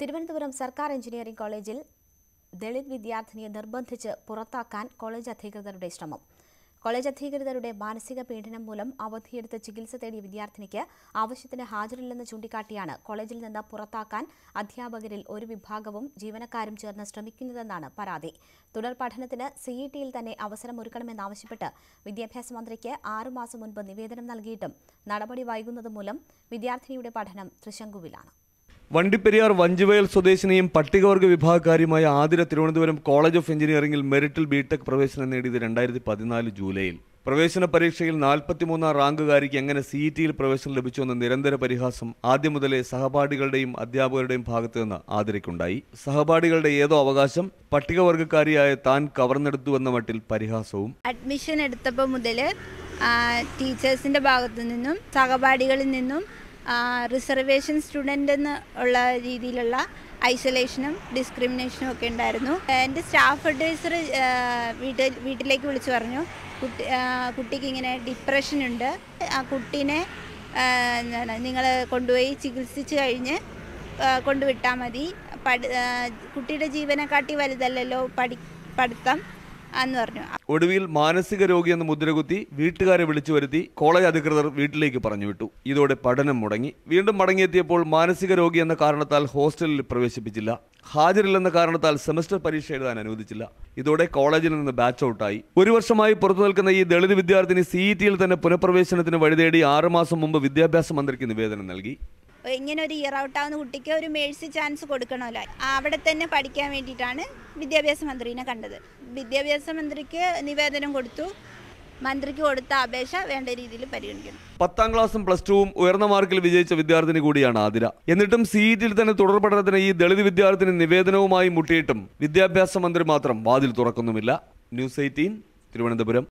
തിരുവനന്തപുരം സർക്കാർ എഞ്ചിനീയറിംഗ് കോളേജിൽ ദളിത് വിദ്യാർത്ഥിനിയെ നിർബന്ധിച്ച് പുറത്താക്കാൻ കോളേജ് അധികൃതരുടെ ശ്രമം. കോളേജ് അധികൃതരുടെ മാനസിക പീഡനം മൂലം അവധിയെടുത്ത് ചികിത്സ തേടിയ വിദ്യാർത്ഥിനിക്ക് ആവശ്യത്തിന് ഹാജരില്ലെന്ന് ചൂണ്ടിക്കാട്ടിയാണ് കോളേജിൽ നിന്ന് പുറത്താക്കാൻ അധ്യാപകരിൽ ഒരു വിഭാഗവും ജീവനക്കാരും ചേർന്ന് ശ്രമിക്കുന്നതെന്നാണ് പരാതി. തുടർ പഠനത്തിന് സിഇടിയിൽ തന്നെ അവസരമൊരുക്കണമെന്നാവശ്യപ്പെട്ട് വിദ്യാഭ്യാസ മന്ത്രിക്ക് 6 മാസം മുൻപ് നിവേദനം നൽകിയിട്ടും നടപടി വൈകുന്നത് മൂലം വിദ്യാർത്ഥിനിയുടെ പഠനം തൃശങ്കുവിലാണ്. വണ്ടിപ്പെരിയാർ വഞ്ചിവയൽ സ്വദേശിനിയും പട്ടികവർഗ വിഭാഗക്കാരിയുമായ ആതിര തിരുവനന്തപുരം കോളേജ് ഓഫ് എഞ്ചിനീയറിംഗിൽ മെറിറ്റിൽ ബിടെക് പ്രവേശനം നേടിയത് 2014 ജൂലൈയിൽ. പ്രവേശന പരീക്ഷയിൽ 43-ാം റാങ്കുകാരിക്ക് എങ്ങനെ സിഇടിയിൽ പ്രവേശനം ലഭിച്ചുവെന്ന നിരന്തര പരിഹാസം ആദ്യം മുതലേ സഹപാഠികളുടെയും അധ്യാപകരുടെയും ഭാഗത്തു നിന്ന് ആതിരയ്ക്കുണ്ടായി. സഹപാഠികളുടെ ഏതോ അവകാശം പട്ടികവർഗക്കാരിയായ താൻ കവർന്നെടുത്തുവെന്ന മട്ടിൽ പരിഹാസവും അഡ്മിഷൻ എടുത്തപ്പോൾ മുതൽ ടീച്ചേഴ്സിന്റെ ഭാഗത്തു നിന്നും സഹപാഠികളിൽ നിന്നും റിസർവേഷൻ സ്റ്റുഡൻ്റ് എന്ന് ഉള്ള രീതിയിലുള്ള ഐസൊലേഷനും ഡിസ്ക്രിമിനേഷനും ഒക്കെ ഉണ്ടായിരുന്നു. എൻ്റെ സ്റ്റാഫ് അഡ്വൈസർ വീട്ടിലേക്ക് വിളിച്ചു പറഞ്ഞു, കുട്ടിക്ക് ഇങ്ങനെ ഡിപ്രഷനുണ്ട്, ആ കുട്ടീനെ എന്താണ് നിങ്ങൾ കൊണ്ടുപോയി ചികിത്സിച്ച് കഴിഞ്ഞ് കൊണ്ടുവിട്ടാൽ മതി, കുട്ടിയുടെ ജീവനെക്കാട്ടി വലുതല്ലല്ലോ പഠിത്തം എന്ന് പറഞ്ഞു. ഒടുവിൽ മാനസിക രോഗിയെന്ന് മുദ്രകുത്തി വീട്ടുകാരെ വിളിച്ചു വരുത്തി കോളേജ് അധികൃതർ വീട്ടിലേക്ക് പറഞ്ഞു വിട്ടു. ഇതോടെ പഠനം മുടങ്ങി. വീണ്ടും മടങ്ങിയെത്തിയപ്പോൾ മാനസിക രോഗി എന്ന കാരണത്താൽ ഹോസ്റ്റലിൽ പ്രവേശിപ്പിച്ചില്ല, ഹാജരില്ലെന്ന കാരണത്താൽ സെമസ്റ്റർ പരീക്ഷ എഴുതാൻ അനുവദിച്ചില്ല. ഇതോടെ കോളേജിൽ നിന്ന് ബാച്ച് ഔട്ടായി. ഒരു വർഷമായി പുറത്തു നിൽക്കുന്ന ഈ ദളിത് വിദ്യാർത്ഥിനി സിഇടിയിൽ തന്നെ പുനഃപ്രവേശനത്തിന് വഴിതേടി 6 മാസം മുമ്പ് വിദ്യാഭ്യാസ മന്ത്രിക്ക് നിവേദനം നൽകി. ഇങ്ങനെ ഒരു ഇയർ ഔട്ടാവുന്ന കുട്ടിക്ക് ഒരു മേഴ്സി ചാൻസ് കൊടുക്കണമല്ലോ. അവിടെ തന്നെ പഠിക്കാൻ വേണ്ടിയിട്ടാണ് വിദ്യാഭ്യാസ മന്ത്രിയെ കണ്ടത്. വിദ്യാഭ്യാസ മന്ത്രിക്ക് നിവേദനം കൊടുത്തു. മന്ത്രിക്ക് കൊടുത്ത അപേക്ഷ വേണ്ട രീതിയിൽ പരിഗണിക്കണം. 10-ാം ക്ലാസും പ്ലസ് 2-ഉം ഉയർന്ന മാർക്കിൽ വിജയിച്ച വിദ്യാർത്ഥിനി കൂടിയാണ് ആതിര. എന്നിട്ടും സിഇടിയിൽ തന്നെ തുടർ പഠനത്തിന് ഈ ദളിത് വിദ്യാർത്ഥിനി നിവേദനവുമായി മുട്ടിയിട്ടും വിദ്യാഭ്യാസ മന്ത്രി മാത്രം വാതിൽ തുറക്കുന്നുമില്ല. News 18 തിരുവനന്തപുരം.